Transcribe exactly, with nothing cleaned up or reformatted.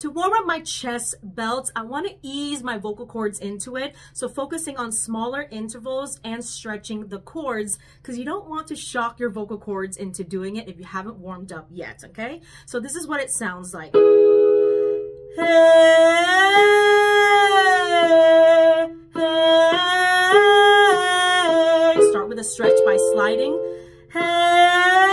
To warm up my chest belt, I want to ease my vocal cords into it, so focusing on smaller intervals and stretching the cords, because you don't want to shock your vocal cords into doing it if you haven't warmed up yet, okay? So this is what it sounds like. Hey, hey. Start with a stretch by sliding. Hey.